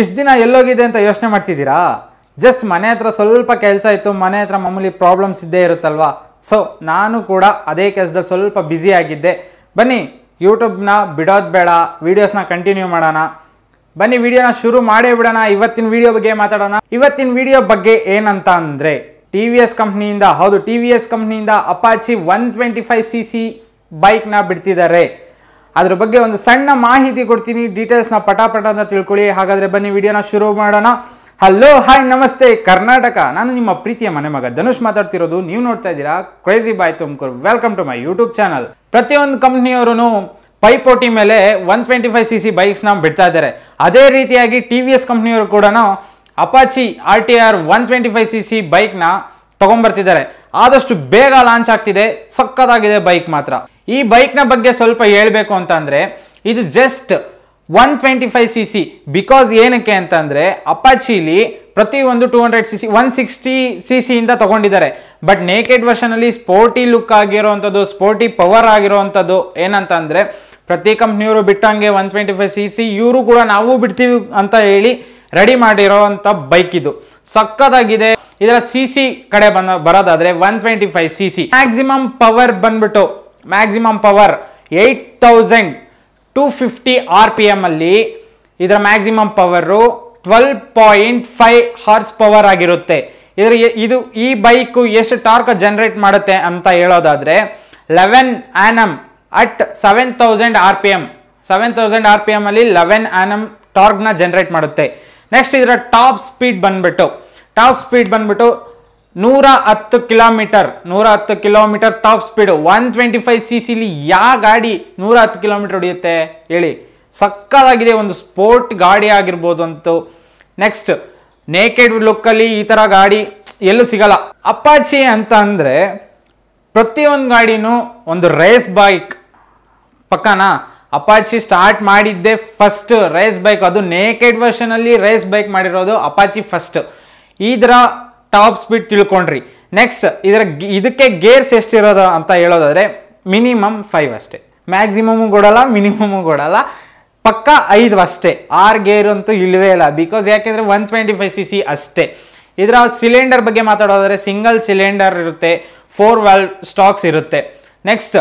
ಇಷ್ಟು ದಿನ ಎಲ್ಲೋಗಿದೆ ಅಂತ ಯೋಚನೆ ಮಾಡ್ತಿದ್ದೀರಾ? ಜಸ್ಟ್ ಮನೆ ಹತ್ರ ಸ್ವಲ್ಪ ಕೆಲಸ ಇತ್ತು, ಮನೆ ಹತ್ರ ಮಾಮೂಲಿ ಪ್ರಾಬ್ಲಮ್ಸ್ ಇದ್ದೇ ಇರುತ್ತಲ್ವಾ. ಸೊ ನಾನು ಕೂಡ ಅದೇ ಕೆಲಸದಲ್ಲಿ ಸ್ವಲ್ಪ ಬ್ಯುಸಿ ಆಗಿದ್ದೆ. ಬನ್ನಿ ಯೂಟ್ಯೂಬ್ನ ಬಿಡೋದು ಬೇಡ, ವೀಡಿಯೋಸ್ನ ಕಂಟಿನ್ಯೂ ಮಾಡೋಣ. ಬನ್ನಿ ವಿಡಿಯೋನ ಶುರು ಮಾಡೇ ಬಿಡೋಣ. ಇವತ್ತಿನ ವಿಡಿಯೋ ಬಗ್ಗೆ ಮಾತಾಡೋಣ. ಇವತ್ತಿನ ವಿಡಿಯೋ ಬಗ್ಗೆ ಏನಂತ ಅಂದರೆ ಟಿ ವಿ ಎಸ್ ಕಂಪ್ನಿಯಿಂದ, ಹೌದು ಟಿ ವಿ ಎಸ್ ಕಂಪ್ನಿಯಿಂದ ಅಪಾಚಿ 125cc ಬೈಕ್ನ ಬಿಡ್ತಿದ್ದಾರೆ. ಅದ್ರ ಬಗ್ಗೆ ಒಂದು ಸಣ್ಣ ಮಾಹಿತಿ ಕೊಡ್ತೀನಿ, ಡೀಟೇಲ್ಸ್ನ ಪಟಾಪಟ ಅಂತ ತಿಳ್ಕೊಳ್ಳಿ. ಹಾಗಾದರೆ ಬನ್ನಿ ವಿಡಿಯೋನ ಶುರು ಮಾಡೋಣ. ಹಲೋ, ಹಾಯ್, ನಮಸ್ತೆ ಕರ್ನಾಟಕ. ನಾನು ನಿಮ್ಮ ಪ್ರೀತಿಯ ಮನೆ ಮಗ ಧನುಷ್ ಮಾತಾಡ್ತಿರೋದು. ನೀವು ನೋಡ್ತಾ ಇದ್ದೀರಾ crazy boy Tumakuru. Welcome to my YouTube channel. ಪ್ರತಿಯೊಂದು ಕಂಪ್ನಿಯವರು ಪೈಪೋಟಿ ಮೇಲೆ 125cc ಬೈಕ್ಸ್ನ ಬಿಡ್ತಾ ಇದ್ದಾರೆ. ಅದೇ ರೀತಿಯಾಗಿ ಟಿ ವಿ ಎಸ್ ಕಂಪ್ನಿಯವರು ಕೂಡ ಅಪಾಚಿ RTR 125cc ಬೈಕ್ನ ತೊಗೊಂಬರ್ತಿದ್ದಾರೆ. ಆದಷ್ಟು ಬೇಗ ಲಾಂಚ್ ಆಗ್ತಿದೆ, ಸಕ್ಕತ್ತಾಗಿದೆ ಬೈಕ್ ಮಾತ್ರ. ಈ ಬೈಕ್ನ ಬಗ್ಗೆ ಸ್ವಲ್ಪ ಹೇಳಬೇಕು ಅಂತ ಅಂದರೆ ಇದು ಜಸ್ಟ್ 125cc. ಬಿಕಾಸ್ ಏನಕ್ಕೆ ಅಂತಂದರೆ ಅಪಾಚೀಲಿ ಪ್ರತಿಯೊಂದು 200cc 160cc ತೊಗೊಂಡಿದ್ದಾರೆ. ಬಟ್ ನೇಕೆಡ್ ವರ್ಷನಲ್ಲಿ ಸ್ಪೋರ್ಟಿ ಲುಕ್ ಆಗಿರೋವಂಥದ್ದು, ಸ್ಪೋರ್ಟಿ ಪವರ್ ಆಗಿರೋವಂಥದ್ದು ಏನಂತಂದರೆ ಪ್ರತಿ ಕಂಪ್ನಿಯವರು ಬಿಟ್ಟಂಗೆ 125cc ಇವರು ಕೂಡ ನಾವು ಬಿಡ್ತೀವಿ ಅಂತ ಹೇಳಿ ರೆಡಿ ಮಾಡಿರೋವಂಥ ಬೈಕ್ ಇದು. ಸಕ್ಕತ್ತಾಗಿದೆ. ಇದರ cc ಕಡೆ ಬರೋದಾದರೆ 125cc ಮ್ಯಾಕ್ಸಿಮಮ್ ಪವರ್ ಬಂದ್ಬಿಟ್ಟು ಮ್ಯಾಕ್ಸಿಮಮ್ ಪವರ್ 8250 RPM ಅಲ್ಲಿ ಇದರ ಮ್ಯಾಕ್ಸಿಮಮ್ ಪವರು 12.5 HP ಆಗಿರುತ್ತೆ. ಈ ಬೈಕು ಎಷ್ಟು ಟಾರ್ಕ್ ಜನರೇಟ್ ಮಾಡುತ್ತೆ ಅಂತ ಹೇಳೋದಾದರೆ 11 Nm ಅಟ್ 7000 RPM 7000 RPM ಅಲ್ಲಿ 11 Nm ಟಾರ್ಕ್ನ ಜನರೇಟ್ ಮಾಡುತ್ತೆ. ನೆಕ್ಸ್ಟ್ ಇದರ ಟಾಪ್ ಸ್ಪೀಡ್ ಬಂದ್ಬಿಟ್ಟು 110 ಕಿಲೋಮೀಟರ್ ಟಾಪ್ ಸ್ಪೀಡ್. 125cc ಯಾವ ಗಾಡಿ 110 ಕಿಲೋಮೀಟರ್ ಹೊಡೆಯುತ್ತೆ ಹೇಳಿ? ಸಕ್ಕತ್ತಾಗಿದೆ, ಒಂದು ಸ್ಪೋರ್ಟ್ ಗಾಡಿ ಆಗಿರ್ಬೋದು ಅಂತೂ. ನೆಕ್ಸ್ಟ್ ನೇಕೆಡ್ ಲುಕ್ಕಲ್ಲಿ ಈ ಥರ ಗಾಡಿ ಎಲ್ಲೂ ಸಿಗಲ್ಲ. ಅಪಾಚಿ ಅಂತ ಅಂದರೆ ಪ್ರತಿಯೊಂದು ಗಾಡಿನೂ ಒಂದು ರೇಸ್ ಬೈಕ್ ಪಕ್ಕನಾ. ಅಪಾಚಿ ಸ್ಟಾರ್ಟ್ ಮಾಡಿದ್ದೆ ಫಸ್ಟ್ ರೇಸ್ ಬೈಕ್, ಅದು ನೇಕೆಡ್ ವರ್ಷನಲ್ಲಿ ರೇಸ್ ಬೈಕ್ ಮಾಡಿರೋದು ಅಪಾಚಿ ಫಸ್ಟ್. ಇದರ ಟಾಪ್ ಸ್ಪೀಡ್ ತಿಳ್ಕೊಂಡ್ರಿ. ನೆಕ್ಸ್ಟ್ ಇದಕ್ಕೆ ಗೇರ್ಸ್ ಎಷ್ಟಿರೋದು ಅಂತ ಹೇಳೋದಾದರೆ ಮಿನಿಮಮ್ 5 ಅಷ್ಟೇ. ಮ್ಯಾಕ್ಸಿಮಮು ಕೊಡಲ್ಲ, ಮಿನಿಮಮು ಕೊಡಲ್ಲ, ಪಕ್ಕ 5 ಅಷ್ಟೇ. 6 ಗೇರ್ ಅಂತೂ ಇಲ್ಲವೇ ಇಲ್ಲ. ಬಿಕಾಸ್ ಯಾಕೆಂದರೆ 125cc ಅಷ್ಟೇ. ಇದರ ಸಿಲಿಂಡರ್ ಬಗ್ಗೆ ಮಾತಾಡೋದಾದರೆ ಸಿಂಗಲ್ ಸಿಲಿಂಡರ್ ಇರುತ್ತೆ, 4 valve ಸ್ಟಾಕ್ಸ್ ಇರುತ್ತೆ. ನೆಕ್ಸ್ಟ್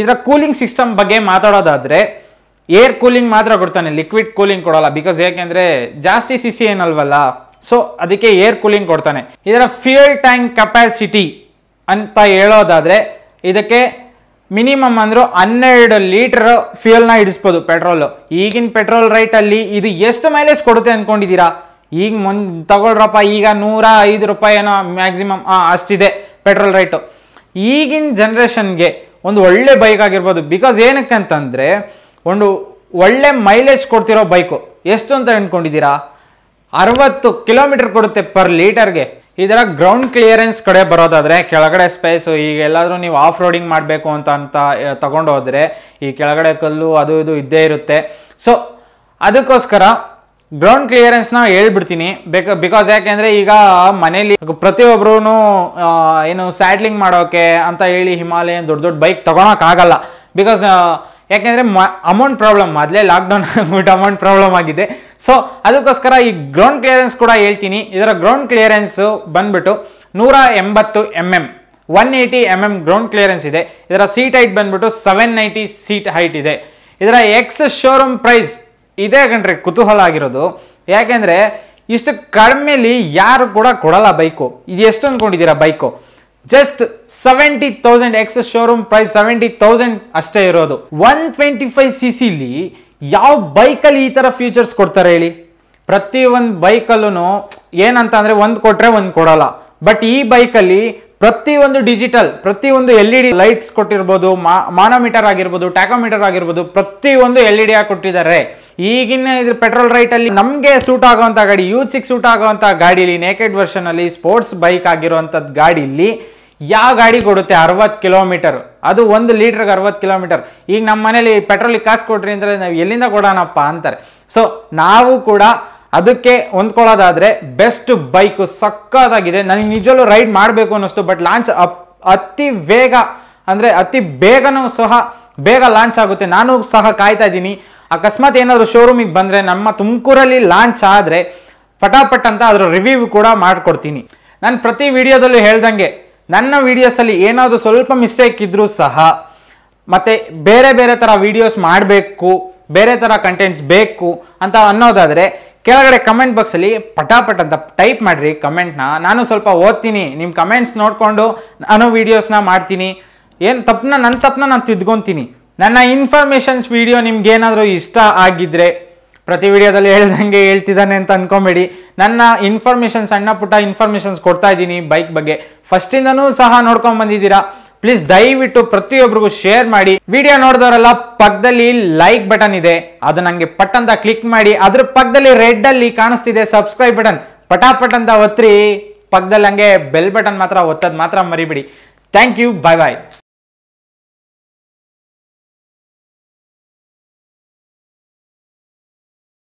ಇದರ ಕೂಲಿಂಗ್ ಸಿಸ್ಟಮ್ ಬಗ್ಗೆ ಮಾತಾಡೋದಾದರೆ ಏರ್ ಕೂಲಿಂಗ್ ಮಾತ್ರ ಕೊಡ್ತಾನೆ, ಲಿಕ್ವಿಡ್ ಕೂಲಿಂಗ್ ಕೊಡೋಲ್ಲ. ಬಿಕಾಸ್ ಯಾಕೆಂದರೆ ಜಾಸ್ತಿ cc ಏನಲ್ವಲ್ಲ, ಸೊ ಅದಕ್ಕೆ ಏರ್ ಕೂಲಿಂಗ್ ಕೊಡ್ತಾನೆ. ಇದರ ಫ್ಯೂಯಲ್ ಟ್ಯಾಂಕ್ ಕೆಪಾಸಿಟಿ ಅಂತ ಹೇಳೋದಾದರೆ ಇದಕ್ಕೆ ಮಿನಿಮಮ್ ಅಂದರೂ 12 ಲೀಟರ್ ಫ್ಯೂಯಲ್ನ ಇಡಿಸ್ಬೋದು, ಪೆಟ್ರೋಲು. ಈಗಿನ ಪೆಟ್ರೋಲ್ ರೇಟಲ್ಲಿ ಇದು ಎಷ್ಟು ಮೈಲೇಜ್ ಕೊಡುತ್ತೆ ಅಂದ್ಕೊಂಡಿದ್ದೀರಾ? ಈಗ ತಗೊಳ್ರಪ್ಪ, ಈಗ 105 ರೂಪಾಯಿನ ಮ್ಯಾಕ್ಸಿಮಮ್ ಅಷ್ಟಿದೆ ಪೆಟ್ರೋಲ್ ರೇಟು. ಈಗಿನ ಜನ್ರೇಷನ್ಗೆ ಒಂದು ಒಳ್ಳೆ ಬೈಕ್ ಆಗಿರ್ಬೋದು. ಬಿಕಾಸ್ ಏನಕ್ಕೆ ಅಂತಂದರೆ ಒಂದು ಒಳ್ಳೆ ಮೈಲೇಜ್ ಕೊಡ್ತಿರೋ ಬೈಕು. ಎಷ್ಟು ಅಂತ ಅಂದ್ಕೊಂಡಿದ್ದೀರಾ? 60 ಕಿಲೋಮೀಟರ್ ಕೊಡುತ್ತೆ ಪರ್ ಲೀಟರ್ಗೆ. ಇದರ ಗ್ರೌಂಡ್ ಕ್ಲಿಯರೆನ್ಸ್ ಕಡೆ ಬರೋದಾದರೆ ಕೆಳಗಡೆ ಸ್ಪೇಸು, ಈಗ ಎಲ್ಲಾದರೂ ನೀವು ಆಫ್ ರೋಡಿಂಗ್ ಮಾಡಬೇಕು ಅಂತ ತಗೊಂಡೋದ್ರೆ ಈ ಕೆಳಗಡೆ ಕಲ್ಲು ಅದು ಇದು ಇದ್ದೇ ಇರುತ್ತೆ. ಸೊ ಅದಕ್ಕೋಸ್ಕರ ಗ್ರೌಂಡ್ ಕ್ಲಿಯರೆನ್ಸ್ನ ಹೇಳ್ಬಿಡ್ತೀನಿ. ಬಿಕಾಸ್ ಯಾಕೆಂದರೆ ಈಗ ಮನೇಲಿ ಪ್ರತಿಯೊಬ್ಬರೂ ಏನು ಸ್ಯಾಡ್ಲಿಂಗ್ ಮಾಡೋಕೆ ಅಂತ ಹೇಳಿ ಹಿಮಾಲಯನ್ ದೊಡ್ಡ ದೊಡ್ಡ ಬೈಕ್ ತಗೊಳಕ್ಕಾಗಲ್ಲ. ಬಿಕಾಸ್ ಯಾಕೆಂದರೆ ಅಮೌಂಟ್ ಪ್ರಾಬ್ಲಮ್, ಮೊದಲೇ ಲಾಕ್ಡೌನ್ ಆಗಿಬಿಟ್ಟು ಅಮೌಂಟ್ ಪ್ರಾಬ್ಲಮ್ ಆಗಿದೆ. ಸೊ ಅದಕ್ಕೋಸ್ಕರ ಈ ಗ್ರೌಂಡ್ ಕ್ಲಿಯರೆನ್ಸ್ ಕೂಡ ಹೇಳ್ತೀನಿ. ಇದರ ಗ್ರೌಂಡ್ ಕ್ಲಿಯರೆನ್ಸು ಬಂದ್ಬಿಟ್ಟು 180 mm 180 mm ಗ್ರೌಂಡ್ ಕ್ಲಿಯರೆನ್ಸ್ ಇದೆ. ಇದರ ಸೀಟ್ ಹೈಟ್ ಬಂದ್ಬಿಟ್ಟು 790 ಸೀಟ್ ಹೈಟ್ ಇದೆ. ಇದರ ಎಕ್ಸ್ ಶೋರೂಮ್ ಪ್ರೈಸ್ ಇದೇ ಕಂಡ್ರೆ ಕುತೂಹಲ ಆಗಿರೋದು. ಯಾಕೆಂದರೆ ಇಷ್ಟು ಕಡಿಮೆಲಿ ಯಾರು ಕೂಡ ಕೊಡಲ್ಲ ಬೈಕು. ಇದು ಎಷ್ಟು ಅಂದ್ಕೊಂಡಿದ್ದೀರಾ bike? Just 70,000 ex showroom price 70,000 ಅಷ್ಟೇ ಇರೋದು. 125cc ಯಾವ ಬೈಕಲ್ಲಿ ಈ ಥರ ಫೀಚರ್ಸ್ ಕೊಡ್ತಾರೆ ಹೇಳಿ? ಪ್ರತಿಯೊಂದು ಬೈಕಲ್ಲೂ ಏನಂತ ಅಂದರೆ ಒಂದು ಕೊಟ್ಟರೆ ಒಂದು ಕೊಡಲ್ಲ. ಬಟ್ ಈ ಬೈಕಲ್ಲಿ ಪ್ರತಿಯೊಂದು ಡಿಜಿಟಲ್, ಪ್ರತಿಯೊಂದು LED ಲೈಟ್ಸ್ ಕೊಟ್ಟಿರ್ಬೋದು, ಮಾನೋಮೀಟರ್ ಆಗಿರ್ಬೋದು, ಟ್ಯಾಕೋಮೀಟರ್ ಆಗಿರ್ಬೋದು, ಪ್ರತಿಯೊಂದು LED ಆಗಿ ಕೊಟ್ಟಿದ್ದಾರೆ. ಈಗಿನ ಇದ್ರ ಪೆಟ್ರೋಲ್ ರೇಟಲ್ಲಿ ನಮಗೆ ಸೂಟ್ ಆಗೋವಂಥ ಗಾಡಿ, ಯೂತ್ಸಿಗೆ ಸೂಟ್ ಆಗೋವಂಥ ಗಾಡೀಲಿ, ನೇಕೆಡ್ ವರ್ಷನಲ್ಲಿ ಸ್ಪೋರ್ಟ್ಸ್ ಬೈಕ್ ಆಗಿರುವಂಥದ್ದು ಗಾಡೀಲಿ ಯಾವ ಗಾಡಿ ಕೊಡುತ್ತೆ 60 ಕಿಲೋಮೀಟರ್? ಅದು 1 ಲೀಟ್ರಿಗೆ 60 ಕಿಲೋಮೀಟರ್. ಈಗ ನಮ್ಮ ಮನೇಲಿ ಪೆಟ್ರೋಲಿಗೆ ಕಾಸು ಕೊಟ್ರಿ ಅಂದರೆ ನಾವು ಎಲ್ಲಿಂದ ಕೊಡೋಣಪ್ಪ ಅಂತಾರೆ. ಸೊ ನಾವು ಕೂಡ ಅದಕ್ಕೆ ಹೊಂದ್ಕೊಳ್ಳೋದಾದರೆ ಬೆಸ್ಟ್ ಬೈಕು. ಸಕ್ಕತ್ತಾಗಿದೆ, ನನಗೆ ನಿಜವಲ್ಲೂ ರೈಡ್ ಮಾಡಬೇಕು ಅನ್ನಿಸ್ತು. ಬಟ್ ಲಾಂಚ್ ಅತಿ ಬೇಗ, ಅಂದರೆ ಅತಿ ಬೇಗನೂ ಸಹ ಬೇಗ ಲಾಂಚ್ ಆಗುತ್ತೆ. ನಾನು ಸಹ ಕಾಯ್ತಾ ಇದ್ದೀನಿ. ಅಕಸ್ಮಾತ್ ಏನಾದರೂ ಶೋರೂಮ್ ಗೆ ಬಂದ್ರೆ ನಮ್ಮ ತುಮಕೂರಲ್ಲಿ ಲಾಂಚ್ ಆದ್ರೆ ಫಟಾಫಟ್ ಅಂತ ಅದರ ರಿವ್ಯೂ ಕೂಡ ಮಾಡ್ಕೊಡ್ತೀನಿ. ನಾನು ಪ್ರತಿ ವಿಡಿಯೋದಲ್ಲೂ ಹೇಳ್ದಂಗೆ ನನ್ನ ವಿಡಿಯೋಸ್ ಅಲ್ಲಿ ಏನಾದರೂ ಸ್ವಲ್ಪ ಮಿಸ್ಟೇಕ್ ಇದ್ರೂ ಸಹ ಮತ್ತೆ ಬೇರೆ ಬೇರೆ ತರ ವಿಡಿಯೋಸ್ ಮಾಡಬೇಕು, ಬೇರೆ ತರ ಕಂಟೆಂಟ್ಸ್ ಬೇಕು ಅಂತ ಅನ್ನೋದಾದ್ರೆ ಕೆಳಗಡೆ ಕಮೆಂಟ್ ಬಾಕ್ಸ್ ಅಲ್ಲಿ ಪಟಾಪಟ್ ಅಂತ ಟೈಪ್ ಮಾಡ್ರಿ ಕಮೆಂಟ್ನ. ನಾನು ಸ್ವಲ್ಪ ಓದ್ತೀನಿ, ನಿಮ್ಮ ಕಮೆಂಟ್ಸ್ ನೋಡಿಕೊಂಡು ನಾನು ವಿಡಿಯೋಸ್ನ ಮಾಡ್ತೀನಿ. ಏನು ತಪ್ಪನ್ನ ನನ್ನ ತಪ್ಪನ್ನ ನಾನು ತಿದ್ಕೊತೀನಿ. ನನ್ನ ಇನ್ಫಾರ್ಮೇಷನ್ಸ್ ವಿಡಿಯೋ ನಿಮ್ಗೆ ಏನಾದರೂ ಇಷ್ಟ ಆಗಿದ್ರೆ, ಪ್ರತಿ ವಿಡಿಯೋದಲ್ಲಿ ಹೇಳ್ದಂಗೆ ಹೇಳ್ತಿದ್ದಾನೆ ಅಂತ ಅನ್ಕೊಂಬೇಡಿ, ನನ್ನ ಇನ್ಫಾರ್ಮೇಷನ್ ಸಣ್ಣ ಪುಟ್ಟ ಇನ್ಫಾರ್ಮೇಷನ್ಸ್ ಕೊಡ್ತಾ ಇದ್ದೀನಿ ಬೈಕ್ ಬಗ್ಗೆ, ಫಸ್ಟಿಂದನೂ ಸಹ ನೋಡ್ಕೊಂಡು ಬಂದಿದ್ದೀರಾ. ಪ್ಲೀಸ್ ದಯವಿಟ್ಟು ಪ್ರತಿಯೊಬ್ಬರಿಗೂ ಶೇರ್ ಮಾಡಿ. ವಿಡಿಯೋ ನೋಡಿದವರೆಲ್ಲ ಪಕ್ಕದಲ್ಲಿ ಲೈಕ್ ಬಟನ್ ಇದೆ, ಅದು ನನಗೆ ಪಟ್ ಅಂತ ಕ್ಲಿಕ್ ಮಾಡಿ. ಅದ್ರ ಪಕ್ಕದಲ್ಲಿ ರೆಡ್ ಅಲ್ಲಿ ಕಾಣಿಸ್ತಿದೆ ಸಬ್ಸ್ಕ್ರೈಬ್ ಬಟನ್, ಪಟಾಪಟ್ ಅಂತ ಒತ್ತಿ. ಪಕ್ಕದಲ್ಲಿ ಹಂಗೆ ಬೆಲ್ ಬಟನ್ ಮಾತ್ರ ಒತ್ತೋದು ಮಾತ್ರ ಮರಿಬಿಡಿ. Thank you, bye bye.